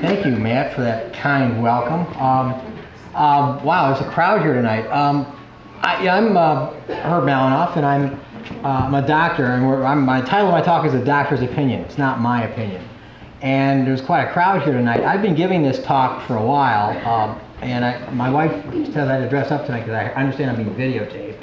Thank you, Matt, for that kind welcome. Wow, there's a crowd here tonight. I'm Herb Malinoff, and I'm a doctor, and my title of my talk is A Doctor's Opinion. It's not my opinion. And there's quite a crowd here tonight. I've been giving this talk for a while, and my wife says I had to dress up tonight because I understand I'm being videotaped,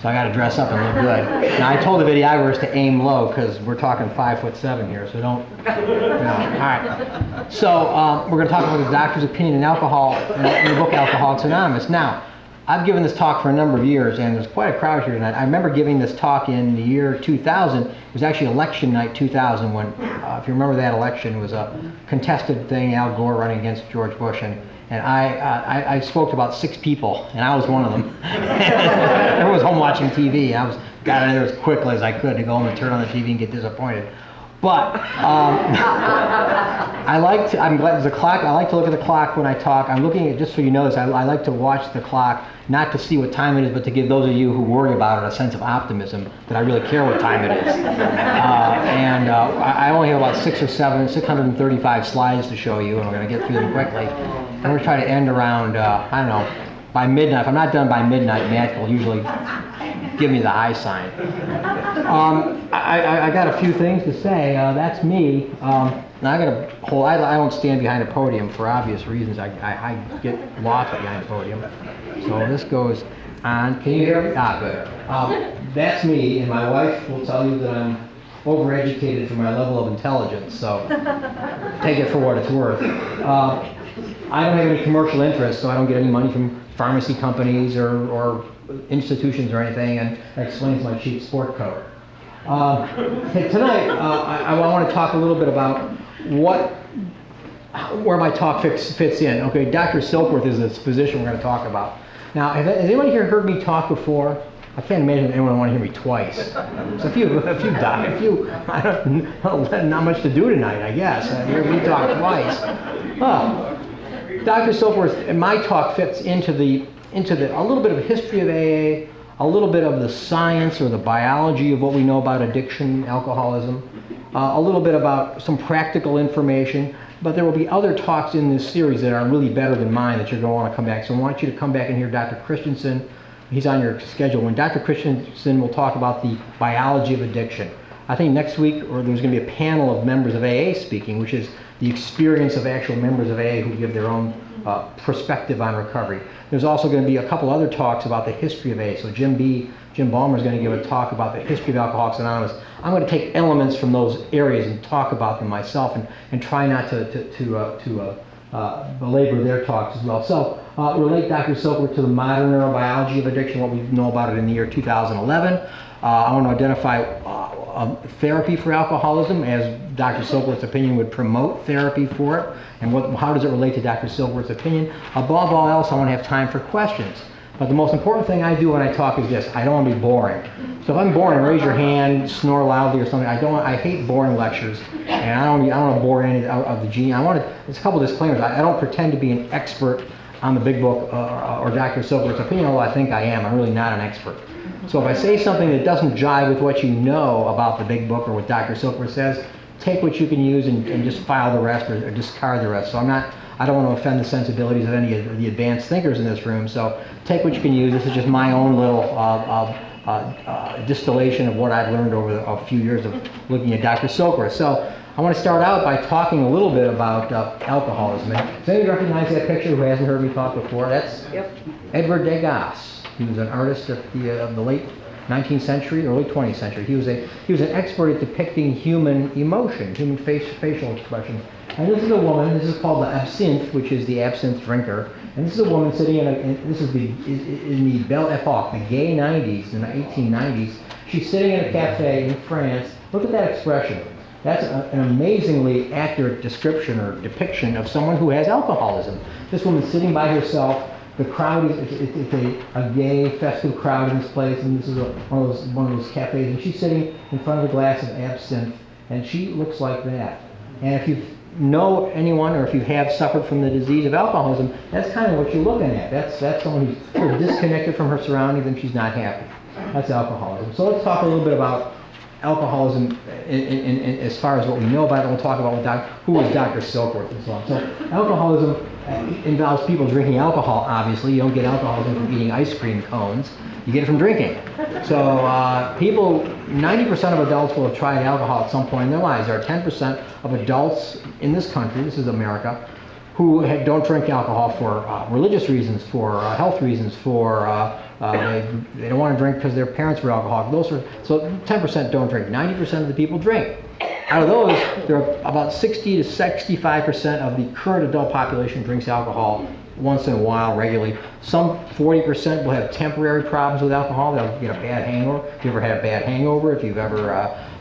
so I got to dress up and look good. Now, I told the videographers to aim low because we're talking 5'7" here, so don't. No. All right. So we're going to talk about the doctor's opinion in alcohol in the book Alcoholics Anonymous. Now, I've given this talk for a number of years, and there's quite a crowd here tonight. I remember giving this talk in the year 2000. It was actually election night 2000 when, if you remember that election, was a contested thing, Al Gore running against George Bush, and I spoke to about 6 people, and I was one of them. Everyone was home watching TV, and I got in there as quickly as I could to go home and turn on the TV and get disappointed. But I'm glad there's a clock. I like to look at the clock when I talk. I'm looking at, just so you know this, I like to watch the clock, not to see what time it is, but to give those of you who worry about it a sense of optimism that I really care what time it is. I only have about 635 slides to show you, and we're going to get through them quickly. I'm going to try to end around, I don't know, by midnight. If I'm not done by midnight, Matt will usually give me the high sign. I got a few things to say. That's me. Now I don't stand behind a podium for obvious reasons. I get lost behind a podium. So this goes on. Can you hear me? Ah, good. That's me, and my wife will tell you that I'm overeducated for my level of intelligence. So take it for what it's worth. I don't have any commercial interest, so I don't get any money from pharmacy companies or institutions or anything, and that explains my cheap sport coat. Tonight, I want to talk a little bit about where my talk fits in. Okay, Dr. Silkworth is this physician we're going to talk about. Now, has anybody here heard me talk before? I can't imagine anyone want to hear me twice. There's not much to do tonight, I guess. I heard me talk twice. Dr. Silkworth, my talk fits into a little bit of history of AA, a little bit of the science or the biology of what we know about addiction, alcoholism, a little bit about some practical information, but there will be other talks in this series that are really better than mine that you're going to want to come back. So I want you to come back and hear Dr. Christensen. He's on your schedule. When Dr. Christensen will talk about the biology of addiction. I think next week there's going to be a panel of members of AA speaking, which is the experience of actual members of AA who give their own perspective on recovery. There's also going to be a couple other talks about the history of AA. So Jim Balmer is going to give a talk about the history of Alcoholics Anonymous. I'm going to take elements from those areas and talk about them myself, and try not to belabor their talks as well. So relate Dr. Silkworth to the modern neurobiology of addiction, what we know about it in the year 2011. I want to identify therapy for alcoholism, as Dr. Silkworth's opinion would promote therapy for it, and how does it relate to Dr. Silkworth's opinion. Above all else, I want to have time for questions. But the most important thing I do when I talk is this: I don't want to be boring. So if I'm boring, raise your hand, snore loudly or something. I hate boring lectures, and I don't want to bore any of the genius. There's a couple disclaimers. I don't pretend to be an expert on the Big Book or Dr. Silkworth's opinion, although I think I am. I'm really not an expert. So if I say something that doesn't jive with what you know about the Big Book or what Dr. Silkworth says, take what you can use and just file the rest or discard the rest. So I don't want to offend the sensibilities of any of the advanced thinkers in this room, so take what you can use. This is just my own little distillation of what I've learned over a few years of looking at Dr. Silkworth. So I want to start out by talking a little bit about alcoholism. Does anybody recognize that picture who hasn't heard me talk before? That's Edward Degas. He was an artist of the late 19th century, early 20th century. He was an expert at depicting human emotion, human facial expression, And this is a woman, this is called the absinthe, which is the absinthe drinker. And this is a woman sitting in the Belle Epoque, the gay 90s, in the 1890s. She's sitting in a cafe in France. Look at that expression. That's an amazingly accurate description or depiction of someone who has alcoholism. This woman's sitting by herself. The crowd is it's a gay, festive crowd in this place, and this is one of those cafes. And she's sitting in front of a glass of absinthe, and she looks like that. And if you know anyone, or if you have suffered from the disease of alcoholism, that's kind of what you're looking at. That's someone who's sort of disconnected from her surroundings, and she's not happy. That's alcoholism. So let's talk a little bit about alcoholism as far as what we know about it. We'll talk about who is Dr. Silkworth and so on. So alcoholism involves people drinking alcohol, obviously. You don't get alcoholism from eating ice cream cones. You get it from drinking. So 90% of adults will have tried alcohol at some point in their lives. There are 10% of adults in this country, this is America, who don't drink alcohol for religious reasons, for health reasons, for they don't want to drink because their parents were alcoholic. So 10% don't drink. 90% of the people drink. Out of those, there are about 60 to 65% of the current adult population drinks alcohol once in a while, regularly. Some 40% will have temporary problems with alcohol. They'll get a bad hangover. If you ever had a bad hangover, if you've ever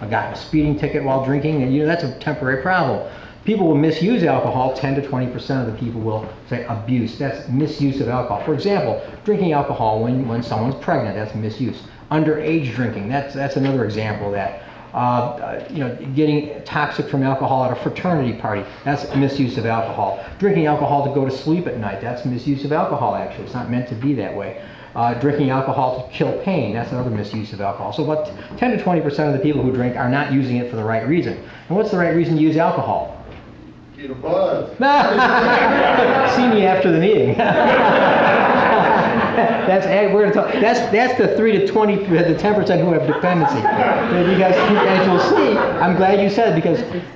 gotten a speeding ticket while drinking, and you know that's a temporary problem. People will misuse alcohol. 10 to 20% of the people will say abuse. That's misuse of alcohol. For example, drinking alcohol when someone's pregnant, that's misuse. Underage drinking, that's another example of that. You know, getting toxic from alcohol at a fraternity party, that's misuse of alcohol. Drinking alcohol to go to sleep at night, that's misuse of alcohol actually. It's not meant to be that way. Drinking alcohol to kill pain, that's another misuse of alcohol. So about 10 to 20% of the people who drink are not using it for the right reason. And what's the right reason to use alcohol? Get a buzz. See me after the meeting. That's the 3 to 10% who have dependency. As you'll see, I'm glad you said it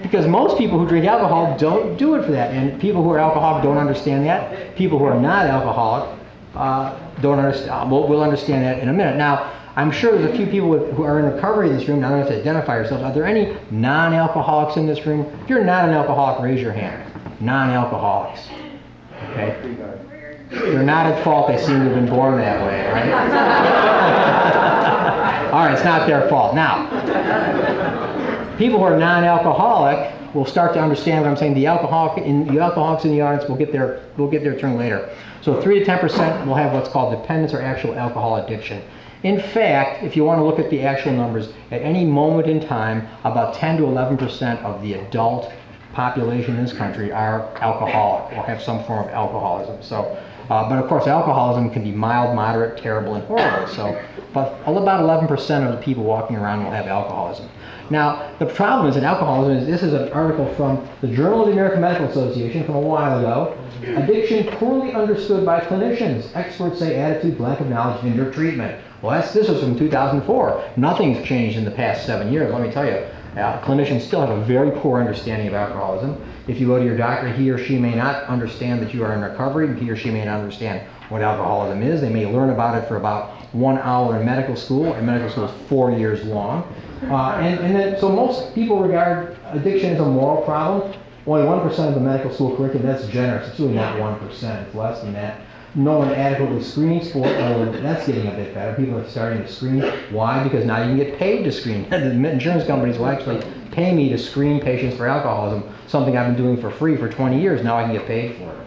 because most people who drink alcohol don't do it for that, and people who are alcoholic don't understand that. People who are not alcoholic don't understand. We'll understand that in a minute. Now, I'm sure there's a few people who are in recovery in this room. Now, I don't have to identify yourselves. Are there any non-alcoholics in this room? If you're not an alcoholic, raise your hand. Non-alcoholics. Okay? You're not at fault. They seem to have been born that way, right? All right, it's not their fault. Now, people who are non-alcoholic will start to understand what I'm saying. The alcoholics in the audience will get their turn later. So 3 to 10% will have what's called dependence or actual alcohol addiction. In fact, if you want to look at the actual numbers, at any moment in time, about 10 to 11% of the adult population in this country are alcoholic or have some form of alcoholism. So, but of course, alcoholism can be mild, moderate, terrible, and horrible. So, but about 11% of the people walking around will have alcoholism. Now, the problem is that alcoholism is, this is an article from the Journal of the American Medical Association from a while ago. Addiction poorly understood by clinicians. Experts say attitude, lack of knowledge, hinder treatment. Well, this was from 2004. Nothing's changed in the past 7 years, let me tell you. Clinicians still have a very poor understanding of alcoholism. If you go to your doctor, he or she may not understand that you are in recovery, and he or she may not understand what alcoholism is. They may learn about it for about 1 hour in medical school, and medical school is 4 years long. So most people regard addiction as a moral problem. Only 1% of the medical school curriculum, that's generous. It's really not 1%, it's less than that. No one adequately screens for it. That's getting a bit better. People are starting to screen. Why? Because now you can get paid to screen. The insurance companies will actually pay me to screen patients for alcoholism, something I've been doing for free for 20 years. Now I can get paid for it.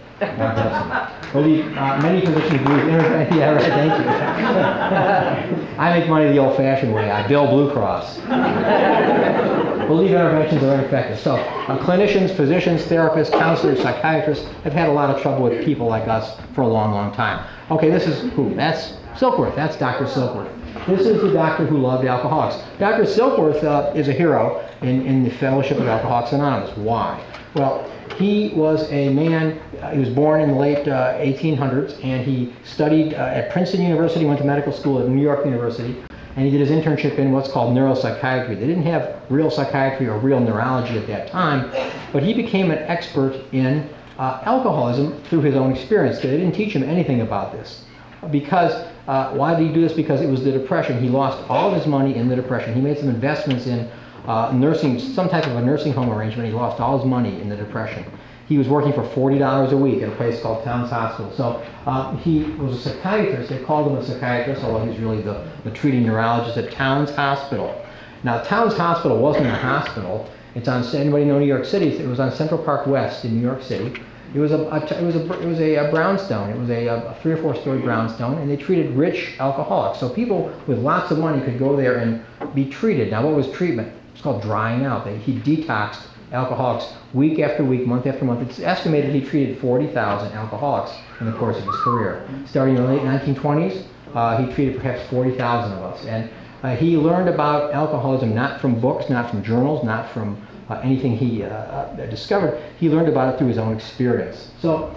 Many physicians do. Yeah, right, thank you. I make money the old-fashioned way. I bill Blue Cross. Believe interventions are ineffective. So clinicians, physicians, therapists, counselors, psychiatrists have had a lot of trouble with people like us for a long, long time. Okay, this is who? That's Silkworth. That's Dr. Silkworth. This is the doctor who loved alcoholics. Dr. Silkworth is a hero in the Fellowship of Alcoholics Anonymous. Why? Well, he was a man, he was born in the late 1800s, and he studied at Princeton University, went to medical school at New York University, and he did his internship in what's called neuropsychiatry. They didn't have real psychiatry or real neurology at that time, but he became an expert in alcoholism through his own experience. They didn't teach him anything about this. Because, why did he do this? Because it was the Depression. He lost all of his money in the Depression. He made some investments in some type of a nursing home arrangement. He lost all his money in the Depression. He was working for $40 a week at a place called Towns Hospital. So he was a psychiatrist. They called him a psychiatrist, although he's really the treating neurologist at Towns Hospital. Now, Towns Hospital wasn't a hospital. It's on, anybody know New York City? It was on Central Park West in New York City. It was a brownstone. It was a 3- or 4-story brownstone, and they treated rich alcoholics. So people with lots of money could go there and be treated. Now, what was treatment? It's called drying out. He detoxed alcoholics week after week, month after month. It's estimated he treated 40,000 alcoholics in the course of his career. Starting in the late 1920s, he treated perhaps 40,000 of us. And he learned about alcoholism not from books, not from journals, not from anything he discovered. He learned about it through his own experience. So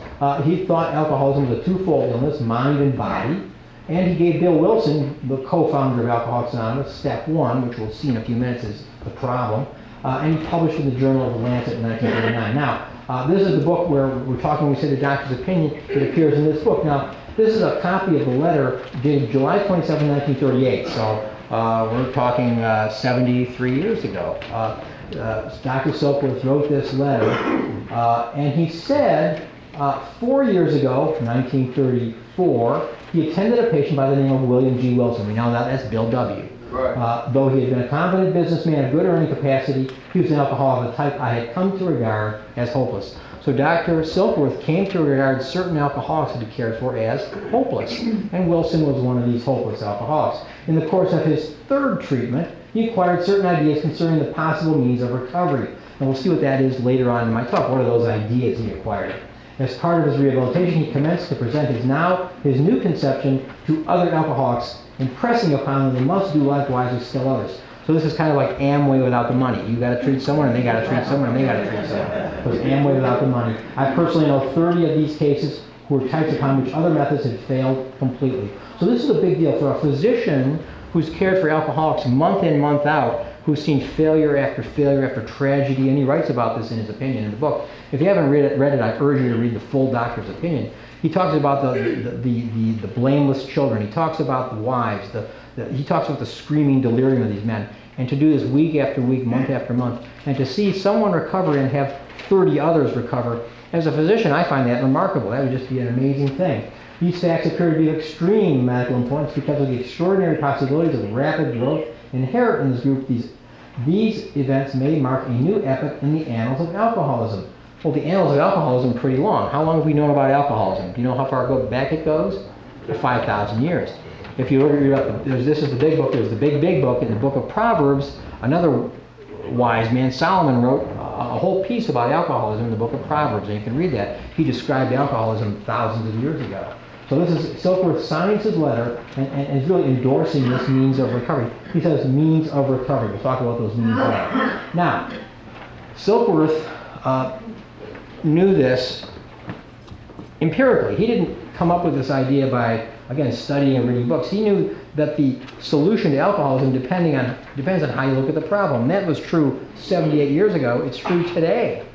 he thought alcoholism was a twofold illness, mind and body. And he gave Bill Wilson, the co-founder of Alcoholics Anonymous, step one, which we'll see in a few minutes is the problem. And he published in the Journal of the Lancet in 1939. Now, this is the book where we're talking, we say the doctor's opinion, it appears in this book. Now, this is a copy of the letter dated July 27, 1938. So we're talking 73 years ago. Dr. Silkworth wrote this letter, and he said 4 years ago, 1934, he attended a patient by the name of William G. Wilson. We know that that's Bill W. Right. Though he had been a competent businessman of good earning capacity, he was an alcoholic of the type I had come to regard as hopeless. So Dr. Silkworth came to regard certain alcoholics to be cared for as hopeless, and Wilson was one of these hopeless alcoholics. In the course of his third treatment, he acquired certain ideas concerning the possible means of recovery. And we'll see what that is later on in my talk. What are those ideas he acquired? As part of his rehabilitation, he commenced to present his new conception to other alcoholics, impressing upon them they must do likewise with still others. So this is kind of like Amway without the money. You got to treat someone, and they got to treat someone, and they got to treat someone. So it's Amway without the money. I personally know 30 of these cases who were types upon which other methods had failed completely. So this is a big deal for a physician who's cared for alcoholics month in, month out, who's seen failure after failure after tragedy, and he writes about this in his opinion in the book. If you haven't read it, I urge you to read the full doctor's opinion. He talks about the blameless children. He talks about the wives. He talks about the screaming delirium of these men. And to do this week after week, month after month, and to see someone recover and have 30 others recover, as a physician, I find that remarkable. That would just be an amazing thing. These facts appear to be of extreme medical importance because of the extraordinary possibilities of rapid growth inherent in this group. These events may mark a new epoch in the annals of alcoholism. Well, the annals of alcoholism are pretty long. How long have we known about alcoholism? Do you know how far back it goes? 5,000 years. If you read up, this is the big book, there's the big book. In the book of Proverbs, another wise man, Solomon, wrote a whole piece about alcoholism in the book of Proverbs, and you can read that. He described alcoholism thousands of years ago. So this is Silkworth signs his letter and is really endorsing this means of recovery. He says means of recovery. We'll talk about those means later. Now, Silkworth knew this empirically. He didn't come up with this idea by, again, studying and reading books. He knew that the solution to alcoholism depends on how you look at the problem. That was true 78 years ago. It's true today.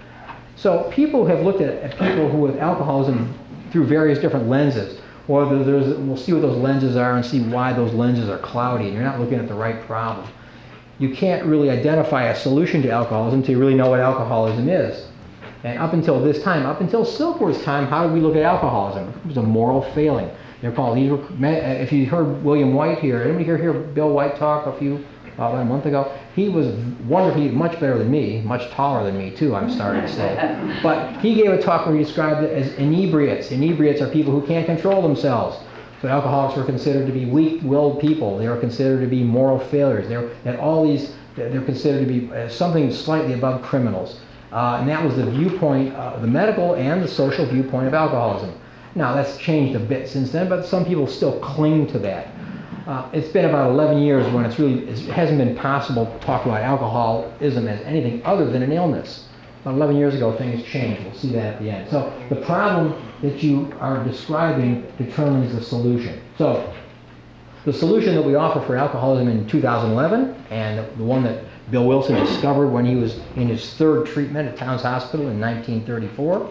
So people have looked at people who with alcoholism through various different lenses. Or we'll see what those lenses are and see why those lenses are cloudy and you're not looking at the right problem. You can't really identify a solution to alcoholism until you really know what alcoholism is. And up until this time, up until Silkworth's time, how did we look at alcoholism? It was a moral failing. They're called, if you heard William White here, anybody hear Bill White talk about a month ago? He was wonderfully much better than me, much taller than me too, I'm sorry to say. But he gave a talk where he described it as inebriates. Inebriates are people who can't control themselves. So alcoholics were considered to be weak-willed people. They were considered to be moral failures. They're considered to be something slightly above criminals. And that was the viewpoint, the medical and the social viewpoint of alcoholism. Now that's changed a bit since then, but some people still cling to that. It's been about 11 years when it hasn't been possible to talk about alcoholism as anything other than an illness. About 11 years ago, things changed. We'll see that at the end. So the problem that you are describing determines the solution. So the solution that we offer for alcoholism in 2011, and the one that Bill Wilson discovered when he was in his third treatment at Towns Hospital in 1934,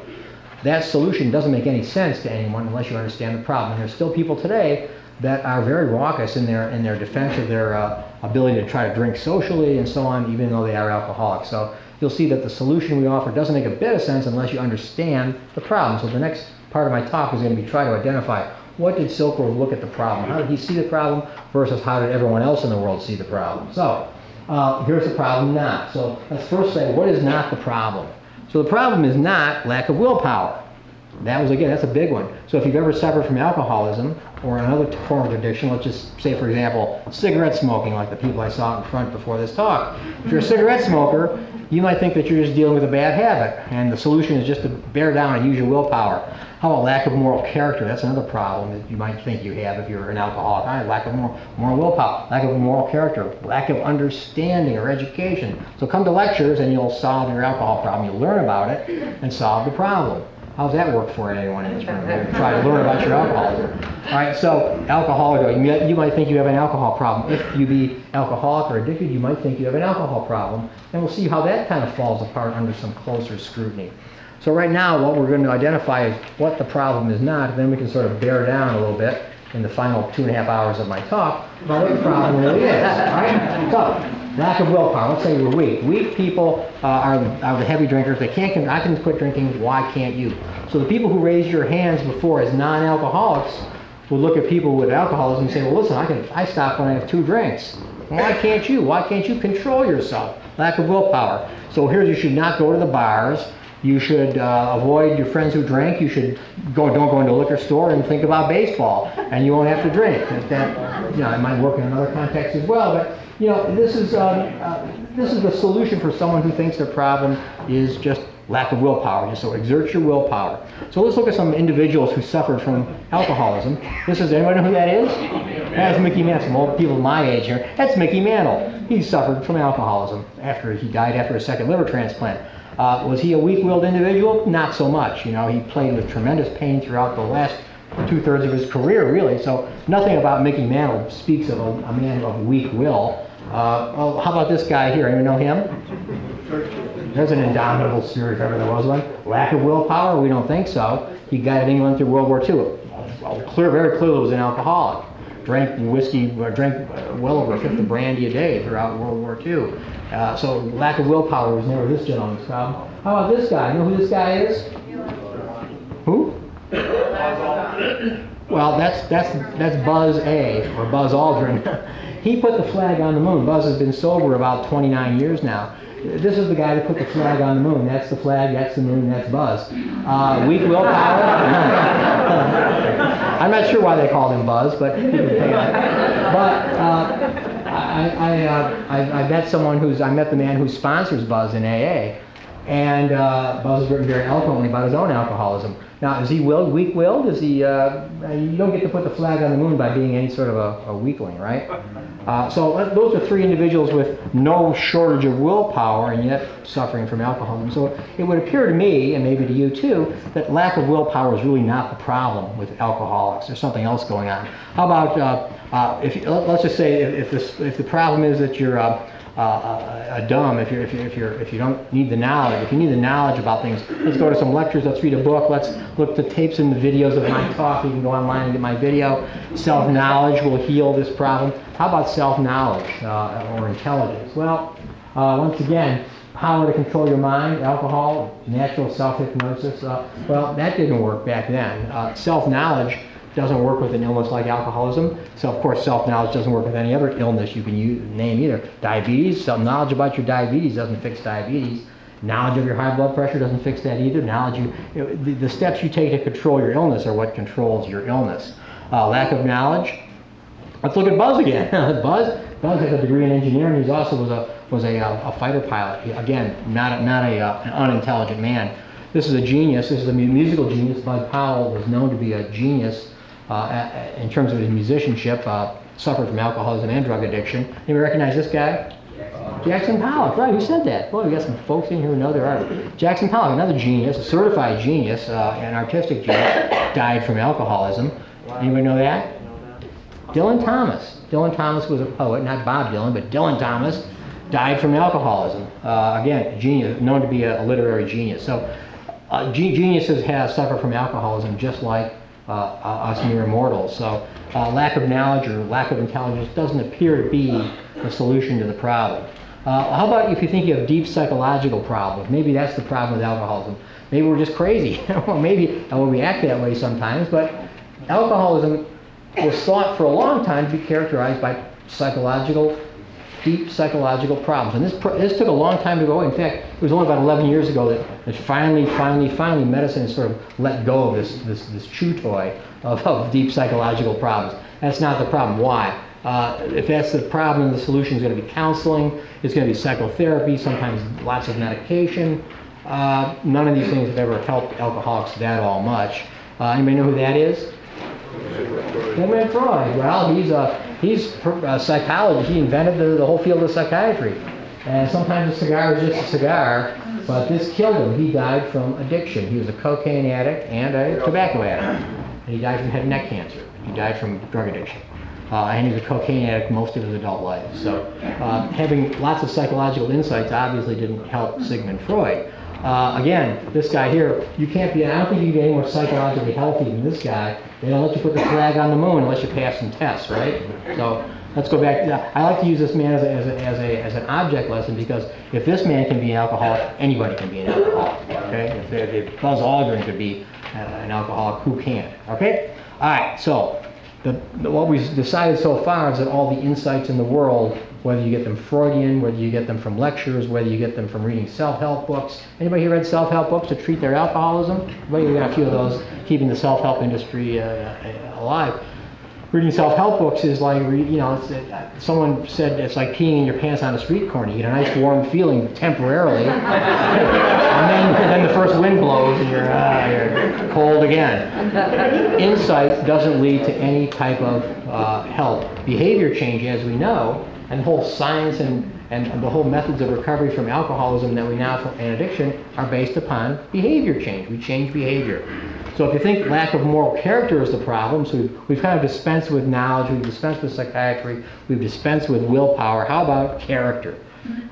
that solution doesn't make any sense to anyone unless you understand the problem. And there's still people today that are very raucous in their defense of their ability to try to drink socially and so on, even though they are alcoholics. So you'll see that the solution we offer doesn't make a bit of sense unless you understand the problem. So the next part of my talk is going to be try to identify what did Silkworth look at the problem? How did he see the problem versus how did everyone else in the world see the problem? So here's the problem not. So let's first say, what is not the problem? So the problem is not lack of willpower. That was, again, that's a big one. So if you've ever suffered from alcoholism or another form of addiction, let's just say, for example, cigarette smoking, like the people I saw in front before this talk. If you're a cigarette smoker, you might think that you're just dealing with a bad habit, and the solution is just to bear down and use your willpower. How about lack of moral character? That's another problem that you might think you have if you're an alcoholic. All right, lack of moral willpower, lack of moral character, lack of understanding or education. So come to lectures and you'll solve your alcohol problem. You'll learn about it and solve the problem. How's that work for anyone in this room? Try to learn about your alcoholism. All right, so alcoholic, you might think you have an alcohol problem. If you be alcoholic or addicted, you might think you have an alcohol problem. And we'll see how that kind of falls apart under some closer scrutiny. So right now, what we're going to identify is what the problem is not, and then we can sort of bear down a little bit in the final 2.5 hours of my talk about what the problem really is. All right? So, lack of willpower. Let's say we're weak. Weak people are the heavy drinkers. They can't. I can quit drinking. Why can't you? So the people who raised your hands before as non-alcoholics will look at people with alcoholism and say, well, listen, I stop when I have 2 drinks. Why can't you? Why can't you control yourself? Lack of willpower. So here you should not go to the bars. You should avoid your friends who drink. You should don't go into a liquor store and think about baseball, and you won't have to drink. That, you know, it might work in another context as well. But you know, this is the solution for someone who thinks their problem is just lack of willpower. Just so exert your willpower. So let's look at some individuals who suffered from alcoholism. This is, anyone know who that is? That's Mickey Mantle. Some old people my age here. That's Mickey Mantle. He suffered from alcoholism after he died after a second liver transplant. Was he a weak-willed individual? Not so much. You know, he played with tremendous pain throughout the last 2/3 of his career, really. So nothing about Mickey Mantle speaks of a man of weak will. Well, how about this guy here? Anyone know him? There's an indomitable spirit, if ever there was one. Lack of willpower? We don't think so. He guided England through World War II. Well, very clearly was an alcoholic. Drank well over a fifth of brandy a day throughout World War II. So lack of willpower was never this gentleman's problem. How about this guy? You know who this guy is? Who? Well, that's Buzz A, or Buzz Aldrin. He put the flag on the moon. Buzz has been sober about 29 years now. This is the guy that put the flag on the moon. That's the flag, that's the moon, that's Buzz. Weak willpower. I'm not sure why they called him Buzz, but he would pay that. But I met the man who sponsors Buzz in AA, and Buzz has written very eloquently about his own alcoholism. Now, is he weak-willed? Is he? You don't get to put the flag on the moon by being any sort of a weakling, right? So those are 3 individuals with no shortage of willpower and yet suffering from alcoholism. So it would appear to me, and maybe to you too, that lack of willpower is really not the problem with alcoholics. There's something else going on. How about let's just say if the problem is that you're a dumb, if you don't need the knowledge, if you need the knowledge about things, let's go to some lectures, let's read a book, let's look at the tapes and the videos of my talk. You can go online and get my video. Self-knowledge will heal this problem. How about self-knowledge or intelligence? Well, once again, power to control your mind, alcohol, natural self-hypnosis. Well, that didn't work back then. Self-knowledge doesn't work with an illness like alcoholism. So of course self-knowledge doesn't work with any other illness you can name either. Diabetes, self-knowledge about your diabetes doesn't fix diabetes. Knowledge of your high blood pressure doesn't fix that either. The steps you take to control your illness are what controls your illness. Lack of knowledge. Let's look at Buzz again. Buzz has a degree in engineering. He also was a fighter pilot. Again, not an unintelligent man. This is a genius. This is a musical genius. Bud Powell was known to be a genius. In terms of his musicianship, suffered from alcoholism and drug addiction. Anybody recognize this guy? Jackson Pollock, right, who said that? Well, we got some folks in here who know their art. Jackson Pollock, another genius, a certified genius, an artistic genius, died from alcoholism. Anybody know that? Dylan Thomas. Dylan Thomas was a poet, not Bob Dylan, but Dylan Thomas died from alcoholism. Again, genius, known to be a literary genius. So geniuses have suffered from alcoholism just like us mere mortals. So lack of knowledge or lack of intelligence doesn't appear to be a solution to the problem. How about if you think you have deep psychological problems? Maybe that's the problem with alcoholism. Maybe we're just crazy, or maybe we'll react that way sometimes, but alcoholism was thought for a long time to be characterized by psychological, deep psychological problems. And this took a long time to go away. In fact, it was only about 11 years ago that finally medicine sort of let go of this chew toy of deep psychological problems. That's not the problem. Why? If that's the problem, the solution is going to be counseling, it's going to be psychotherapy, sometimes lots of medication. None of these things have ever helped alcoholics that all much. Anybody know who that is? Sigmund Freud. Well, he's a psychologist. He invented the whole field of psychiatry. And sometimes a cigar is just a cigar, but this killed him. He died from addiction. He was a cocaine addict and a tobacco addict. And he died from head and neck cancer. He died from drug addiction. And he was a cocaine addict most of his adult life. So having lots of psychological insights obviously didn't help Sigmund Freud. Again, this guy here, you can't be, I don't think you can be any more psychologically healthy than this guy. They don't let you put the flag on the moon unless you pass some tests, right? So let's go back to that. I like to use this man as an object lesson, because if this man can be an alcoholic, anybody can be an alcoholic, okay? If Buzz Aldrin could be an alcoholic, who can't, okay? All right, so. What we've decided so far is that all the insights in the world, whether you get them Freudian, whether you get them from lectures, whether you get them from reading self-help books. Anybody here read self-help books to treat their alcoholism? Anybody? We got a few of those, keeping the self-help industry alive. Reading self-help books is like, someone said it's like peeing in your pants on a street corner. You get a nice warm feeling temporarily, and then the first wind blows and you're cold again. Insight doesn't lead to any type of help. Behavior change, as we know, and the whole science and the whole methods of recovery from alcoholism that we now and addiction are based upon behavior change. We change behavior. So if you think lack of moral character is the problem, so we've kind of dispensed with knowledge, we've dispensed with psychiatry, we've dispensed with willpower. How about character?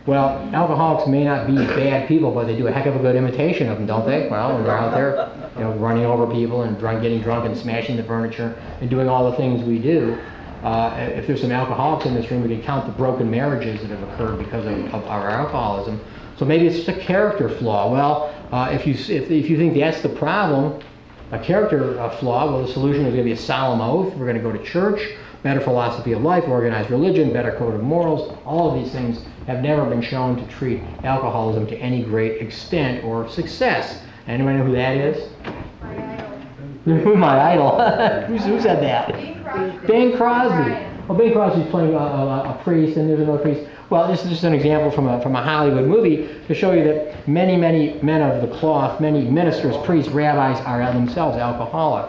Well, alcoholics may not be bad people, but they do a heck of a good imitation of them, don't they? Well, when they're out there, running over people and getting drunk and smashing the furniture and doing all the things we do. If there's some alcoholics in this room, we can count the broken marriages that have occurred because of our alcoholism. So maybe it's just a character flaw. Well, if you think that's the problem, a character flaw, well, the solution is going to be a solemn oath. We're going to go to church, better philosophy of life, organized religion, better code of morals. All of these things have never been shown to treat alcoholism to any great extent or success. Anybody know who that is? My idol. Who said that? Bing Crosby. Well, Bing Crosby's playing a priest, and there's another priest. Well, this is just an example from a Hollywood movie to show you that many, many men of the cloth, many ministers, priests, rabbis are themselves alcoholic.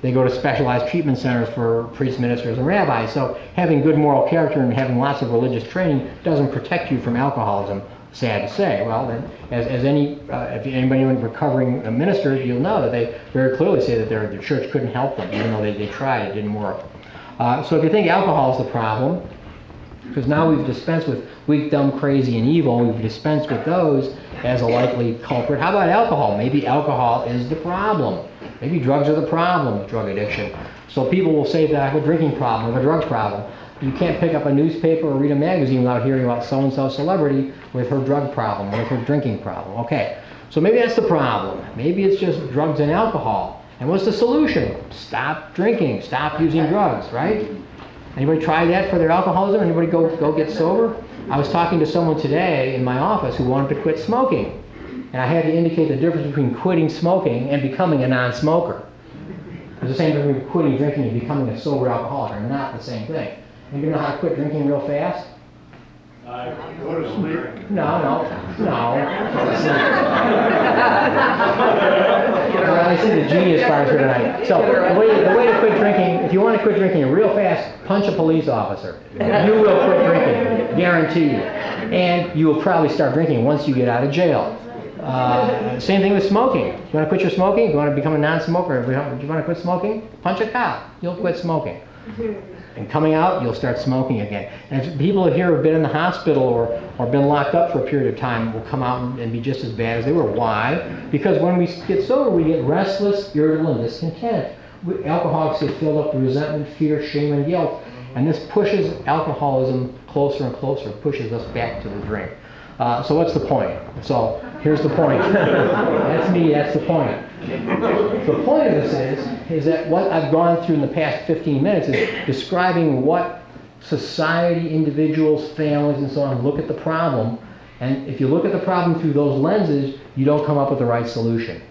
They go to specialized treatment centers for priests, ministers, and rabbis. So having good moral character and having lots of religious training doesn't protect you from alcoholism, sad to say. Well, then, if anybody in recovering ministers, you'll know that they very clearly say that their church couldn't help them, even though they tried, it didn't work. So if you think alcohol is the problem, because now we've dispensed with weak, dumb, crazy, and evil. We've dispensed with those as a likely culprit. How about alcohol? Maybe alcohol is the problem. Maybe drugs are the problem with drug addiction. So people will say that I have a drinking problem, I have a drug problem. You can't pick up a newspaper or read a magazine without hearing about so-and-so celebrity with her drug problem, with her drinking problem. Okay, so maybe that's the problem. Maybe it's just drugs and alcohol. And what's the solution? Stop drinking, stop using drugs, right? Anybody try that for their alcoholism? Anybody go get sober? I was talking to someone today in my office who wanted to quit smoking. And I had to indicate the difference between quitting smoking and becoming a non-smoker. It's the same difference between quitting drinking and becoming a sober alcoholic. They're not the same thing. And you know how to quit drinking real fast? Go to sleep. No. I see the genius bars here tonight. So the way to quit drinking, if you want to quit drinking real fast, punch a police officer. You will quit drinking, guarantee you. And you will probably start drinking once you get out of jail. Same thing with smoking. You want to quit your smoking? You want to become a non-smoker? You want to quit smoking? Punch a cop. You'll quit smoking. And coming out, you'll start smoking again. And if people here who've been in the hospital or been locked up for a period of time will come out and be just as bad as they were. Why? Because when we get sober, we get restless, irritable, and discontent. Alcoholics get filled up with resentment, fear, shame, and guilt. And this pushes alcoholism closer and closer, pushes us back to the drink. So what's the point? So here's the point. That's me, that's the point. The point of this is that what I've gone through in the past 15 minutes is describing what society, individuals, families, and so on look at the problem. And if you look at the problem through those lenses, you don't come up with the right solution.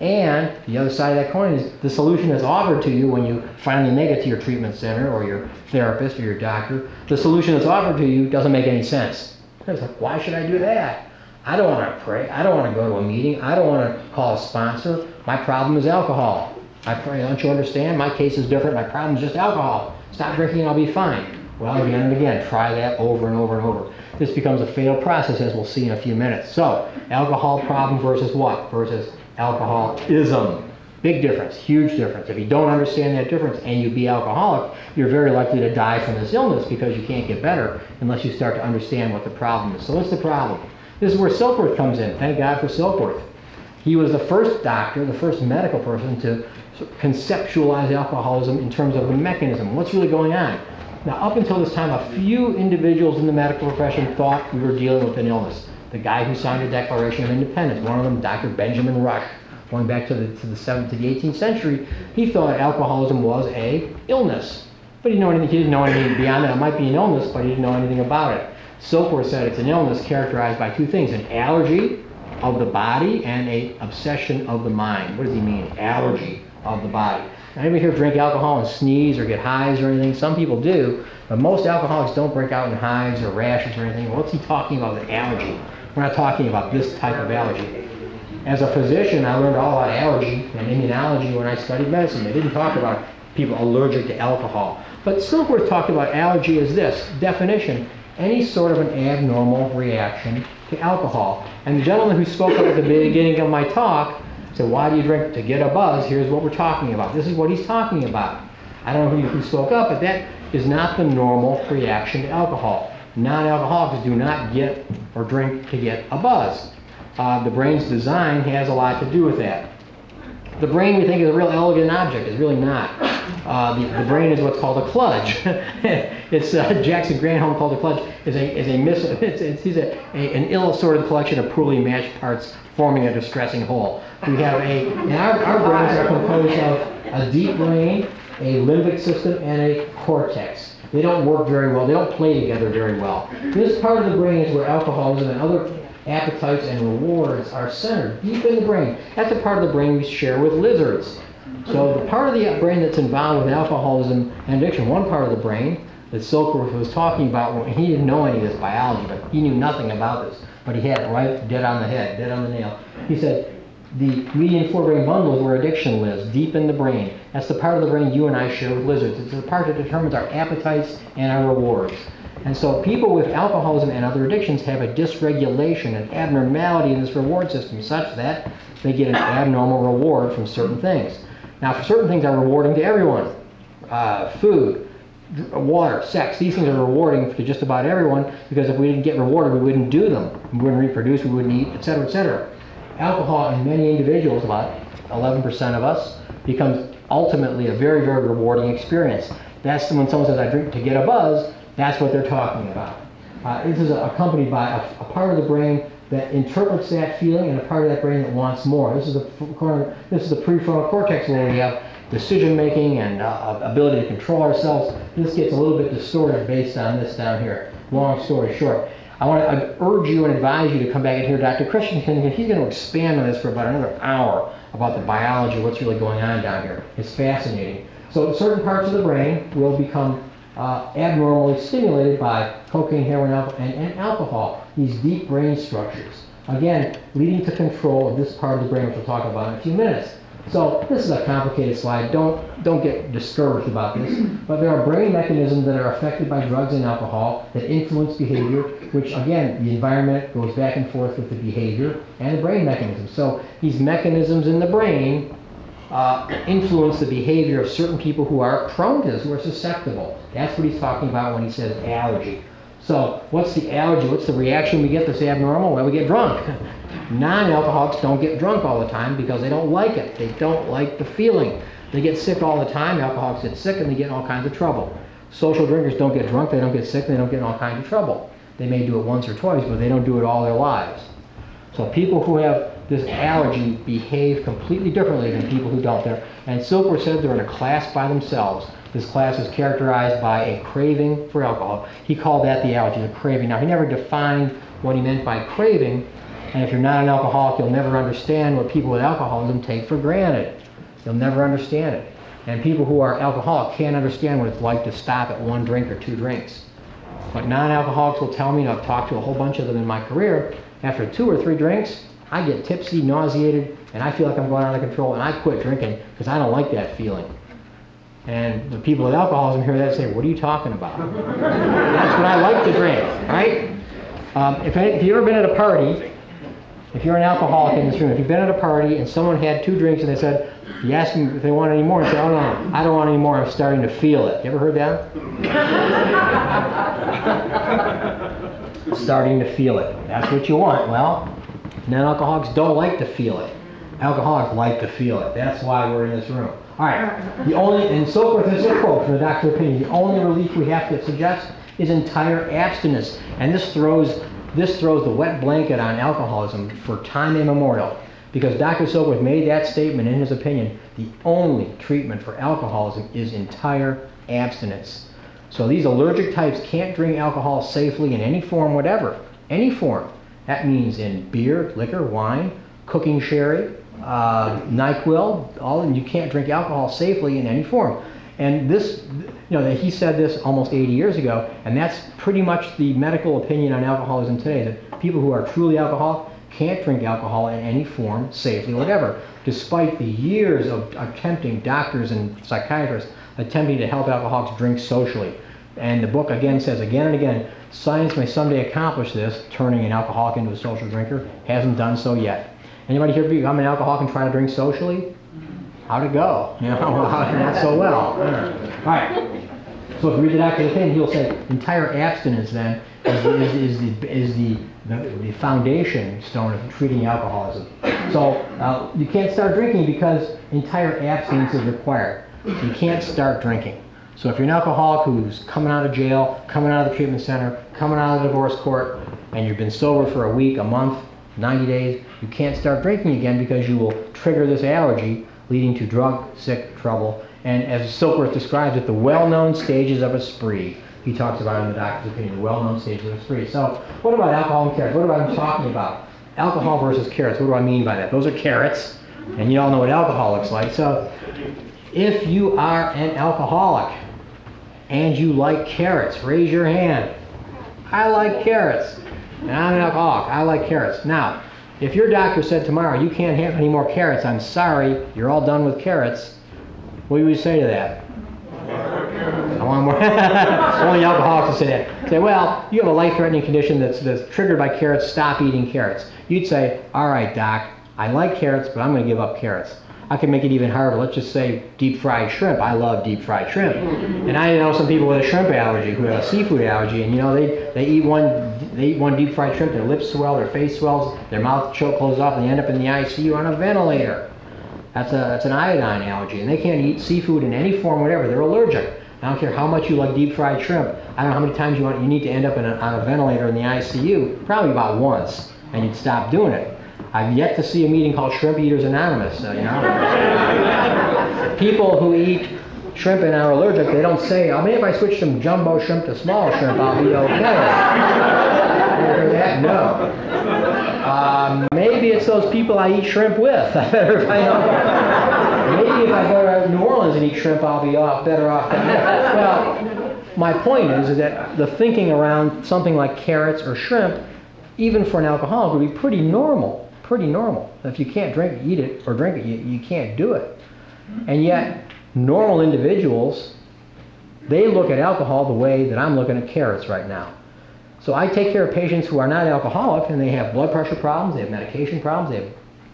And the other side of that coin is the solution that's offered to you when you finally make it to your treatment center or your therapist or your doctor. The solution that's offered to you doesn't make any sense. It's like, why should I do that? I don't want to pray. I don't want to go to a meeting. I don't want to call a sponsor. My problem is alcohol. I pray, don't you understand? My case is different. My problem is just alcohol. Stop drinking and I'll be fine. Well, again and again, try that over and over and over. This becomes a fatal process, as we'll see in a few minutes. So, alcohol problem versus what? Versus alcoholism. Big difference, huge difference. If you don't understand that difference and you be alcoholic, you're very likely to die from this illness because you can't get better unless you start to understand what the problem is. So what's the problem? This is where Silkworth comes in. Thank God for Silkworth. He was the first doctor, the first medical person to conceptualize alcoholism in terms of the mechanism. What's really going on? Now, up until this time, a few individuals in the medical profession thought we were dealing with an illness. The guy who signed the Declaration of Independence, one of them, Dr. Benjamin Rush, going back to the 7th to the 18th century, he thought alcoholism was an illness. But he didn't know anything beyond that. It might be an illness, but he didn't know anything about it. Silkworth said it's an illness characterized by two things, an allergy of the body and an obsession of the mind. What does he mean, allergy of the body? Now, anybody here drink alcohol and sneeze or get hives or anything? Some people do, but most alcoholics don't break out in hives or rashes or anything. What's he talking about, the allergy? We're not talking about this type of allergy. As a physician, I learned all about allergy and immunology when I studied medicine. They didn't talk about people allergic to alcohol. But Silkworth talked about allergy as this definition, any sort of an abnormal reaction to alcohol. And the gentleman who spoke up at the beginning of my talk said, why do you drink? To get a buzz. Here's what we're talking about. This is what he's talking about. I don't know who spoke up, but that is not the normal reaction to alcohol. Non-alcoholics do not get or drink to get a buzz. The brain's design has a lot to do with that. The brain, we think, is a real elegant object. It's really not. The brain is what's called a kludge. It's Jackson Granholm called a kludge. It's an ill-assorted collection of poorly matched parts forming a distressing whole. We have our brains are composed of a deep brain, a limbic system, and a cortex. They don't work very well. They don't play together very well. This part of the brain is where alcoholism and other appetites and rewards are centered, deep in the brain. That's the part of the brain we share with lizards. So the part of the brain that's involved with alcoholism and addiction, one part of the brain that Silkworth was talking about, when he didn't know any of this biology, but he knew nothing about this, but he had it right dead on the head, dead on the nail. He said, the median forebrain bundle is where addiction lives, deep in the brain. That's the part of the brain you and I share with lizards. It's the part that determines our appetites and our rewards. And so people with alcoholism and other addictions have a dysregulation, an abnormality in this reward system such that they get an abnormal reward from certain things. Now, for certain things are rewarding to everyone. Food, water, sex, these things are rewarding to just about everyone because if we didn't get rewarded, we wouldn't do them. We wouldn't reproduce, we wouldn't eat, etc., etc. Alcohol in many individuals, about 11% of us, becomes ultimately a very, very rewarding experience. That's when someone says, I drink to get a buzz, that's what they're talking about. This is accompanied by a part of the brain that interprets that feeling and a part of that brain that wants more. This is the prefrontal cortex where we have decision-making and ability to control ourselves. This gets a little bit distorted based on this down here. Long story short. I want to urge you and advise you to come back and hear Dr. Christensen. He's going to expand on this for about another hour about the biology of what's really going on down here. It's fascinating. So certain parts of the brain will become abnormally stimulated by cocaine, heroin, and alcohol, these deep brain structures. Again, leading to control of this part of the brain, which we'll talk about in a few minutes. So this is a complicated slide. Don't get discouraged about this. But there are brain mechanisms that are affected by drugs and alcohol that influence behavior, which again, the environment goes back and forth with the behavior and the brain mechanisms. So these mechanisms in the brain influence the behavior of certain people who are prone to this, who are susceptible. That's what he's talking about when he says allergy. So what's the allergy? What's the reaction we get that's abnormal? Well, we get drunk. Non-alcoholics don't get drunk all the time because they don't like it. They don't like the feeling. They get sick all the time. Alcoholics get sick and they get in all kinds of trouble. Social drinkers don't get drunk, they don't get sick, they don't get in all kinds of trouble. They may do it once or twice, but they don't do it all their lives. So people who have this allergy behave completely differently than people who don't. And Silkworth said they're in a class by themselves. This class is characterized by a craving for alcohol. He called that the allergy, the craving. Now, he never defined what he meant by craving, and if you're not an alcoholic, you'll never understand what people with alcoholism take for granted. You'll never understand it. And people who are alcoholic can't understand what it's like to stop at one drink or two drinks. But non-alcoholics will tell me, and I've talked to a whole bunch of them in my career, after two or three drinks, I get tipsy, nauseated, and I feel like I'm going out of control, and I quit drinking because I don't like that feeling. And the people with alcoholism hear that and say, what are you talking about? That's what I like to drink, right? If you've ever been at a party, if you're an alcoholic in this room, if you've been at a party and someone had two drinks and they said, you ask them if they want any more, and say, oh no, I don't want any more, I'm starting to feel it. You ever heard that? Starting to feel it. That's what you want. Well, non-alcoholics don't like to feel it. Alcoholics like to feel it. That's why we're in this room. All right, and Silkworth is a quote from the Doctor's opinion, the only relief we have to suggest is entire abstinence. And this throws the wet blanket on alcoholism for time immemorial, because Dr. Silkworth made that statement in his opinion, the only treatment for alcoholism is entire abstinence. So these allergic types can't drink alcohol safely in any form, whatever, any form. That means in beer, liquor, wine, cooking sherry, NyQuil, all, and you can't drink alcohol safely in any form. And this, you know, he said this almost 80 years ago, and that's pretty much the medical opinion on alcoholism today, that people who are truly alcoholic can't drink alcohol in any form safely, whatever, despite the years of attempting, doctors and psychiatrists attempting to help alcoholics drink socially. And the book again says again and again, science may someday accomplish this, turning an alcoholic into a social drinker, hasn't done so yet. Anybody here become an alcoholic and try to drink socially? How'd it go? You know, not so well. All right. So if you read the Doctor's opinion, he'll say entire abstinence then is the foundation stone of treating alcoholism. So you can't start drinking because entire abstinence is required. You can't start drinking. So if you're an alcoholic who's coming out of jail, coming out of the treatment center, coming out of the divorce court, and you've been sober for a week, a month, 90 days, you can't start drinking again because you will trigger this allergy leading to drug, sick, trouble, and as Silkworth describes it, the well-known stages of a spree. He talks about in the Doctor's opinion, the well-known stages of a spree. So what about alcohol and carrots? What am I talking about? Alcohol versus carrots, what do I mean by that? Those are carrots, and you all know what alcohol looks like. So if you are an alcoholic and you like carrots, raise your hand. I like carrots. And I'm an alcoholic. I like carrots. Now, if your doctor said tomorrow, you can't have any more carrots, I'm sorry, you're all done with carrots, what do you say to that? I want more. Only alcoholics will say that. Say, well, you have a life-threatening condition that's triggered by carrots, stop eating carrots. You'd say, all right, doc, I like carrots, but I'm going to give up carrots. I can make it even harder. Let's just say deep-fried shrimp. I love deep-fried shrimp. And I know some people with a shrimp allergy who have a seafood allergy, and you know, they eat one deep-fried shrimp, their lips swell, their face swells, their mouth closes off, and they end up in the ICU on a ventilator. That's an iodine allergy, and they can't eat seafood in any form, whatever. They're allergic. I don't care how much you like deep-fried shrimp. I don't know how many times you need to end up on a ventilator in the ICU, probably about once, and you'd stop doing it. I've yet to see a meeting called Shrimp Eaters Anonymous. You know, people who eat shrimp and are allergic, they don't say, I mean, if I switch from jumbo shrimp to small shrimp, I'll be okay. Better that? No. Maybe it's those people I eat shrimp with. I better find out. Maybe if I go to New Orleans and eat shrimp, I'll be better off than that. Well, my point is that the thinking around something like carrots or shrimp, even for an alcoholic, would be pretty normal. Pretty normal. If you can't drink it, eat it, or drink it, you can't do it. And yet, normal individuals, they look at alcohol the way that I'm looking at carrots right now. So I take care of patients who are not alcoholic, and they have blood pressure problems, they have medication problems,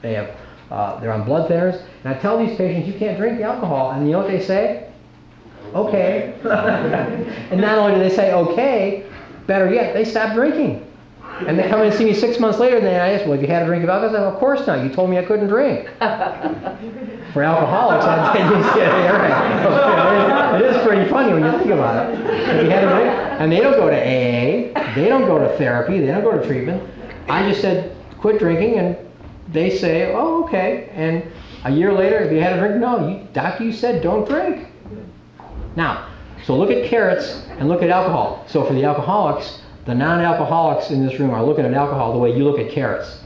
they're on blood thinners, and I tell these patients, you can't drink alcohol, and you know what they say? Okay. And not only do they say okay, better yet, they stop drinking. And they come in and see me 6 months later, and I ask, well, have you had a drink of alcohol? I said, well, of course not. You told me I couldn't drink. For alcoholics, I'd say, yeah, right. It is pretty funny when you think about it. Have you had a drink? And they don't go to AA. They don't go to therapy. They don't go to treatment. I just said, quit drinking, and they say, oh, okay. And a year later, have you had a drink? No, doc, you said don't drink. Now, so look at carrots and look at alcohol. So for the alcoholics, the non-alcoholics in this room are looking at alcohol the way you look at carrots.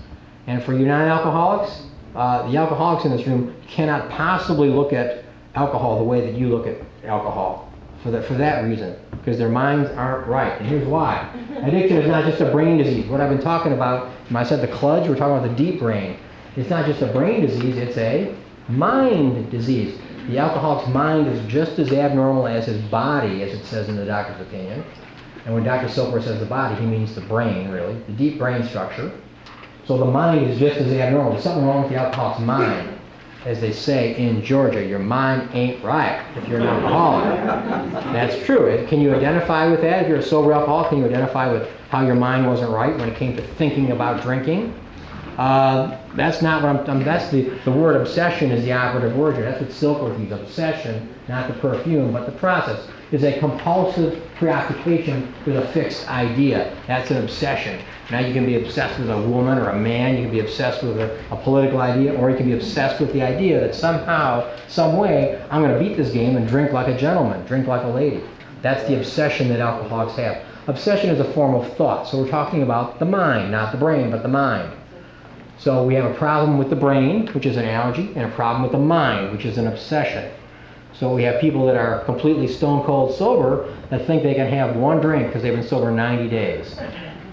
And for you non-alcoholics, the alcoholics in this room cannot possibly look at alcohol the way that you look at alcohol for that reason, because their minds aren't right. And here's why. Addiction is not just a brain disease. What I've been talking about, when I said the kludge, we're talking about the deep brain. It's not just a brain disease, it's a mind disease. The alcoholic's mind is just as abnormal as his body, as it says in the doctor's opinion. And when Dr. Silkworth says the body, he means the brain, really, the deep brain structure. So the mind is just as abnormal. There's something wrong with the alcoholic's mind. As they say in Georgia, your mind ain't right if you're an alcoholic. That's true. Can you identify with that? If you're a sober alcoholic, can you identify with how your mind wasn't right when it came to thinking about drinking? That's not what I'm that's the word obsession is the operative word here. That's what Silkworth used, obsession, not the perfume, but the process. Is a compulsive preoccupation with a fixed idea. That's an obsession. Now you can be obsessed with a woman or a man, you can be obsessed with a political idea, or you can be obsessed with the idea that somehow, some way, I'm going to beat this game and drink like a gentleman, drink like a lady. That's the obsession that alcoholics have. Obsession is a form of thought, so we're talking about the mind, not the brain, but the mind. So we have a problem with the brain, which is an allergy, and a problem with the mind, which is an obsession. So we have people that are completely stone cold sober that think they can have one drink because they've been sober 90 days.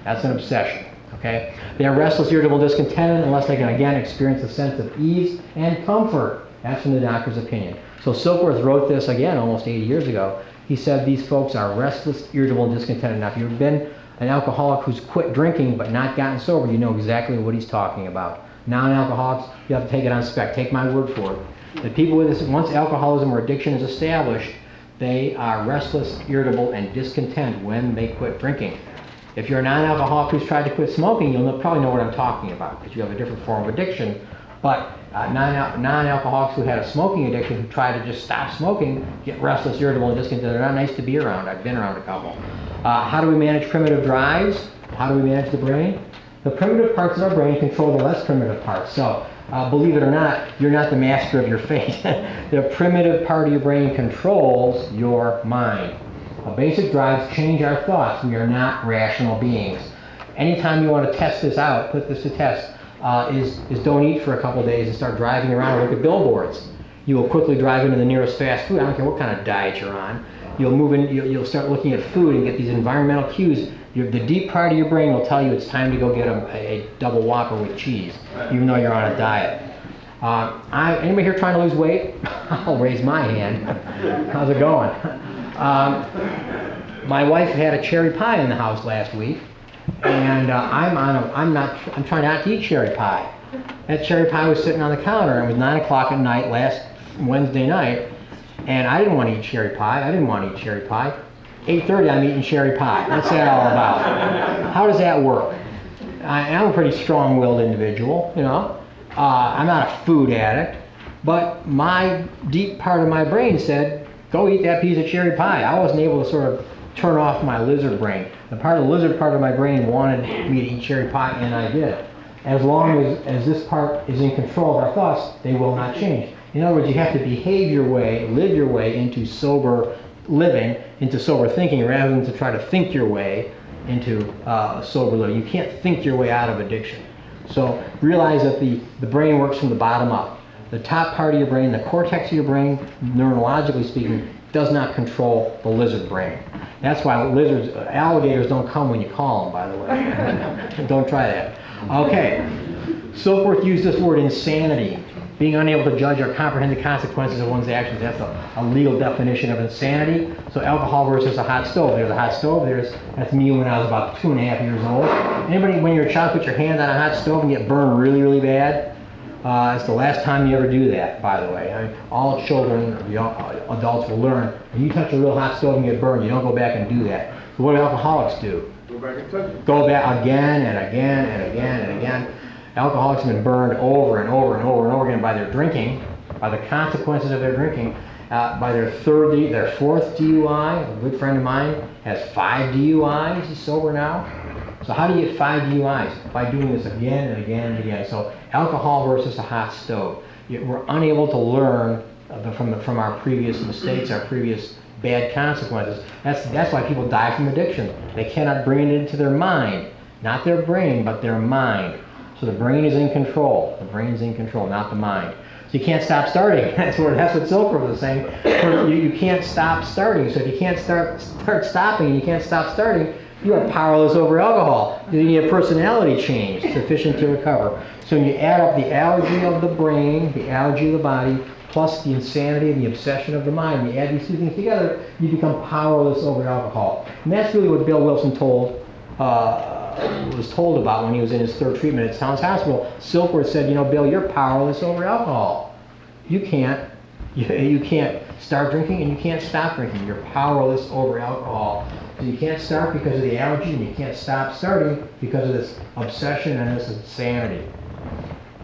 That's an obsession, okay? They are restless, irritable, discontented unless they can again experience a sense of ease and comfort. That's from the doctor's opinion. So Silkworth wrote this again almost 80 years ago. He said these folks are restless, irritable, and discontented. Now if you've been an alcoholic who's quit drinking but not gotten sober, you know exactly what he's talking about. Non-alcoholics, you have to take it on spec. Take my word for it. The people with this, once alcoholism or addiction is established, they are restless, irritable, and discontent when they quit drinking. If you're a non-alcoholic who's tried to quit smoking, you'll probably know what I'm talking about because you have a different form of addiction. But non-alcoholics who had a smoking addiction, who try to just stop smoking, get restless, irritable, and discontent. They're not nice to be around. I've been around a couple. How do we manage primitive drives? How do we manage the brain? The primitive parts of our brain control the less primitive parts. So, believe it or not, you're not the master of your fate. The primitive part of your brain controls your mind. Basic drives change our thoughts. We are not rational beings. Anytime you want to test this out, put this to test, is don't eat for a couple days and start driving around and look at billboards. You will quickly drive into the nearest fast food. I don't care what kind of diet you're on. You'll move in. You'll start looking at food and get these environmental cues. The deep part of your brain will tell you it's time to go get a double Whopper with cheese, even though you're on a diet. Anybody here trying to lose weight? I'll raise my hand. How's it going? My wife had a cherry pie in the house last week, and I'm trying not to eat cherry pie. That cherry pie was sitting on the counter, and it was 9 o'clock at night last Wednesday night, and I didn't want to eat cherry pie. 8:30, I'm eating cherry pie. What's that all about? How does that work? I'm a pretty strong-willed individual, you know. I'm not a food addict, but my deep part of my brain said, go eat that piece of cherry pie. I wasn't able to sort of turn off my lizard brain. The lizard part of my brain wanted me to eat cherry pie, and I did. As long as this part is in control of our thoughts, they will not change. In other words, you have to behave your way, live your way into sober living, into sober thinking, rather than to try to think your way into sober living. You can't think your way out of addiction. So realize that the brain works from the bottom up. The top part of your brain, the cortex of your brain, neurologically speaking, does not control the lizard brain. That's why lizards, alligators don't come when you call them, by the way. Don't try that. Okay, Silkworth used this word insanity. Being unable to judge or comprehend the consequences of one's actions. That's a legal definition of insanity. So alcohol versus a hot stove. There's a hot stove. That's me when I was about 2.5 years old. Anybody, when you're a child, put your hand on a hot stove and get burned really, really bad? It's the last time you ever do that, by the way. I mean, all children, adults will learn, when you touch a real hot stove and get burned, you don't go back and do that. So what do alcoholics do? Go back and touch it. Go back again and again and again and again. Alcoholics have been burned over and over and over and over again by their drinking, by the consequences of their drinking, by their fourth DUI. A good friend of mine has 5 DUIs. He's sober now. So how do you get 5 DUIs? By doing this again and again and again. So alcohol versus a hot stove. We're unable to learn from our previous mistakes, our previous bad consequences. That's why people die from addiction. They cannot bring it into their mind. Not their brain, but their mind. So the brain is in control. The brain's in control, not the mind. So you can't stop starting. That's what Silkworth was saying. You can't stop starting. So if you can't start stopping, you can't stop starting, you are powerless over alcohol. You need a personality change sufficient to recover. So when you add up the allergy of the brain, the allergy of the body, plus the insanity and the obsession of the mind, you add these two things together, you become powerless over alcohol. And that's really what Bill Wilson was told about when he was in his third treatment at Towns Hospital. Silkworth said, you know, Bill, you're powerless over alcohol. You can't start drinking and you can't stop drinking. You're powerless over alcohol. So you can't start because of the allergy, and you can't stop starting because of this obsession and this insanity.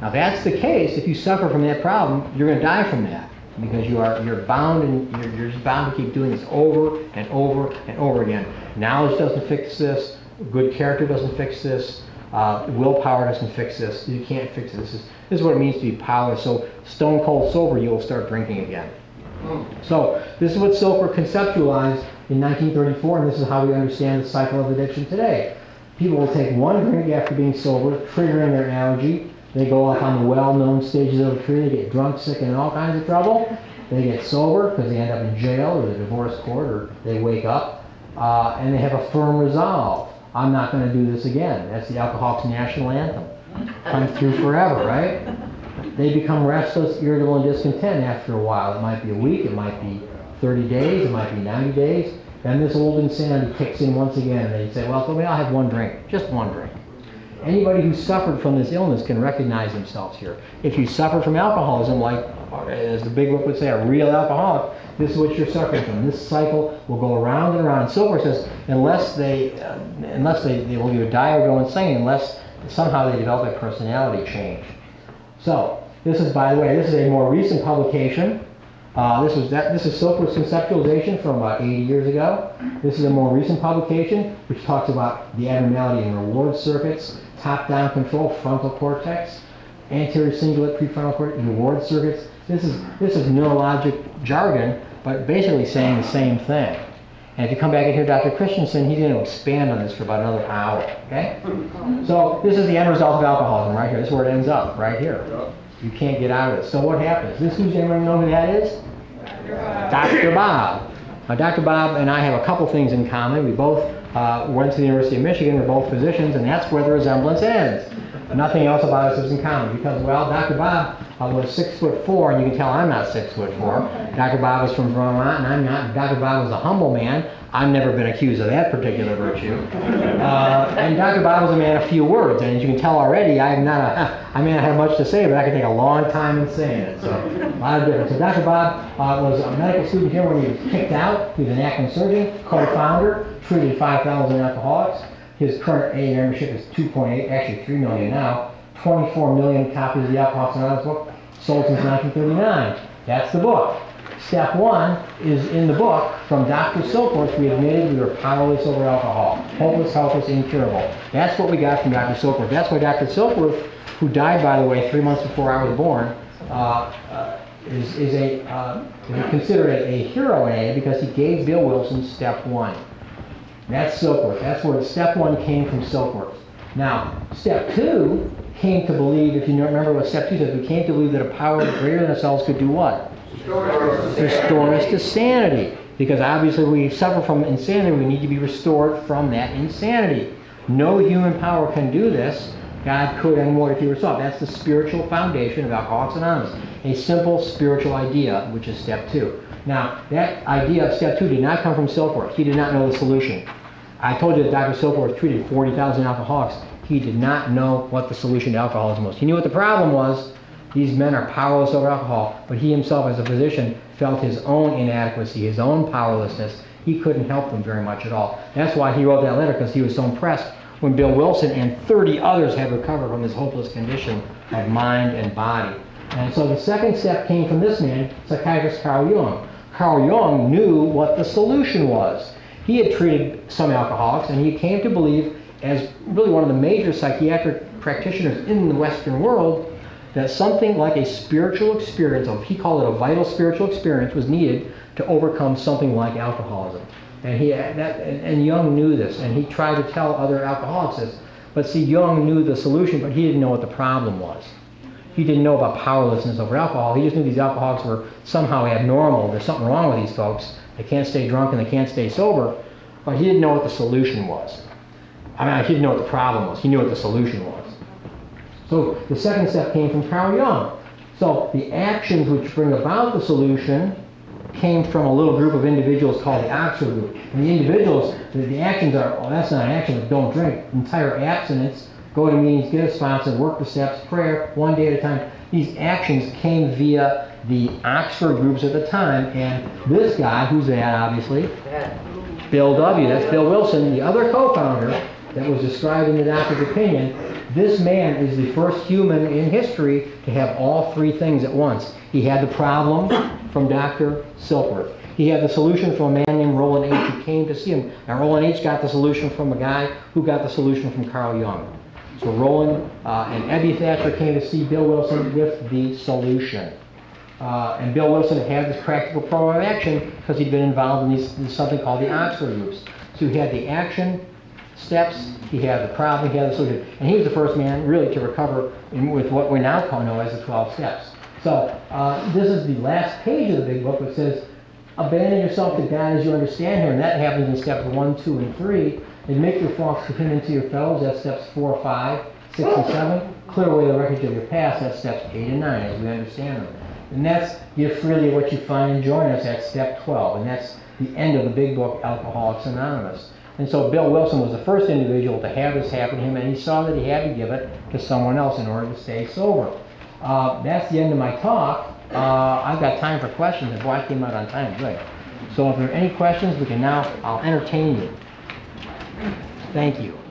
Now that's the case. If you suffer from that problem, you're going to die from that, because you're bound, and you're just bound to keep doing this over and over and over again. Knowledge doesn't fix this. Good character doesn't fix this. Willpower doesn't fix this. You can't fix it. This is what it means to be powerless. So stone cold sober, you will start drinking again. So this is what Silkworth conceptualized in 1934, and this is how we understand the cycle of addiction today. People will take one drink after being sober, triggering their allergy. They go off on the well-known stages of the tree. They get drunk, sick, and in all kinds of trouble. They get sober because they end up in jail or the divorce court, or they wake up, and they have a firm resolve. I'm not going to do this again. That's the Alcoholics National Anthem. Come through forever, right? They become restless, irritable, and discontent after a while. It might be a week, it might be 30 days, it might be 90 days. Then this old insanity kicks in once again. They say, well, so maybe I'll have one drink, just one drink. Anybody who suffered from this illness can recognize themselves here. If you suffer from alcoholism, like, as the big book would say, a real alcoholic, this is what you're suffering from. This cycle will go around and around. And Silkworth says, unless they will either die or go insane, unless somehow they develop a personality change. So this is, by the way, this is a more recent publication. This is Silkworth's conceptualization from about 80 years ago. This is a more recent publication which talks about the abnormality in reward circuits, top-down control, frontal cortex, anterior cingulate, prefrontal cortex, reward circuits. This is neurologic jargon, but basically saying the same thing. And if you come back and hear Dr. Christensen, he's going to expand on this for about another hour. Okay? So this is the end result of alcoholism right here. This is where it ends up, right here. You can't get out of it. So what happens? This who's anyone know who that is? Dr. Bob. Dr. Bob. Now, Dr. Bob and I have a couple things in common. We both went to the University of Michigan. We're both physicians, and that's where the resemblance ends. Nothing else about us is in common, because, well, Dr. Bob was 6'4", and you can tell I'm not 6'4". Dr. Bob was from Vermont, and I'm not. Dr. Bob was a humble man. I've never been accused of that particular virtue. And Dr. Bob was a man of few words, and as you can tell already, I may not have much to say, but I could take a long time in saying it. So a lot of difference. So Dr. Bob was a medical student here when he was kicked out. He was an Akron surgeon, co-founder, treated 5,000 alcoholics. His current AA membership is 2.8, actually 3 million now. 24 million copies of the Alcoholics Anonymous book sold since 1939. That's the book. Step one is in the book from Dr. Silkworth. We admitted we were powerless over alcohol, hopeless, helpless, incurable. That's what we got from Dr. Silkworth. That's why Dr. Silkworth, who died, by the way, 3 months before I was born, is considered a hero in AA, because he gave Bill Wilson step one. That's Silkworth. That's where step one came from Silkworth. Now, step two came to believe, if you remember what step two says, we came to believe that a power greater than ourselves could do what? Restore us to sanity. Because obviously we suffer from insanity, we need to be restored from that insanity. No human power can do this. God could and would if he were soft. That's the spiritual foundation of Alcoholics Anonymous. A simple spiritual idea, which is step two. Now, that idea of step two did not come from Silkworth. He did not know the solution. I told you that Dr. Silkworth treated 40,000 alcoholics. He did not know what the solution to alcoholism was. He knew what the problem was. These men are powerless over alcohol, but he himself as a physician felt his own inadequacy, his own powerlessness, he couldn't help them very much at all. That's why he wrote that letter, because he was so impressed when Bill Wilson and 30 others had recovered from this hopeless condition of mind and body. And so the second step came from this man, psychiatrist Carl Jung. Carl Jung knew what the solution was. He had treated some alcoholics, and he came to believe, as really one of the major psychiatric practitioners in the Western world, that something like a spiritual experience, or he called it a vital spiritual experience, was needed to overcome something like alcoholism. And Jung knew this, and he tried to tell other alcoholics this. But see, Jung knew the solution, but he didn't know what the problem was. He didn't know about powerlessness over alcohol. He just knew these alcoholics were somehow abnormal. There's something wrong with these folks. They can't stay drunk and they can't stay sober. But he didn't know what the solution was. I mean, he didn't know what the problem was. He knew what the solution was. So the second step came from Carl Jung. So the actions which bring about the solution came from a little group of individuals called the Oxford Group. And the individuals, the actions are, oh, that's not an action, it's don't drink. Entire abstinence, go to meetings, get a sponsor, work the steps, prayer, one day at a time. These actions came via the Oxford Groups at the time. And this guy, who's that obviously? Bill W., that's Bill Wilson, the other co-founder that was described in the doctor's opinion. This man is the first human in history to have all three things at once. He had the problem from Dr. Silkworth. He had the solution from a man named Roland H. who came to see him. And Roland H. got the solution from a guy who got the solution from Carl Jung. So Roland and Eddie Thatcher came to see Bill Wilson with the solution. And Bill Wilson had this practical program of action because he'd been involved in these, something called the Oxford Groups. So he had the action steps, he had the problem, he had the solution. And he was the first man, really, to recover with what we now know as the 12 steps. So this is the last page of the big book, which says, abandon yourself to God as you understand Him. And that happens in steps 1, 2, and 3. And make your faults dependent to your fellows. That's steps 4, 5, 6, and 7. Clear away the wreckage of your past. That's steps 8 and 9, as we understand them. And that's give freely what you find and join us. That's step 12. And that's the end of the big book, Alcoholics Anonymous. And so Bill Wilson was the first individual to have this happen to him, and he saw that he had to give it to someone else in order to stay sober. That's the end of my talk. I've got time for questions, and boy, I came out on time. Good. So if there are any questions, I'll entertain you. Thank you.